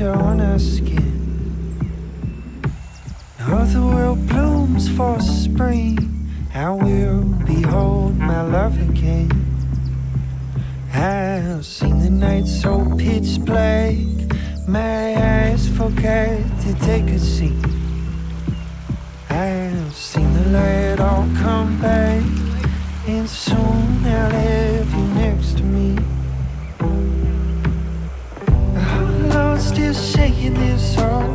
tender on our skin. How the world blooms for spring, I will behold my love again. I've seen the night so pitch black, my eyes forget to take a seat. I've seen the light all come back, and soon I'll have you next to me. Oh Lord, still shaking this all.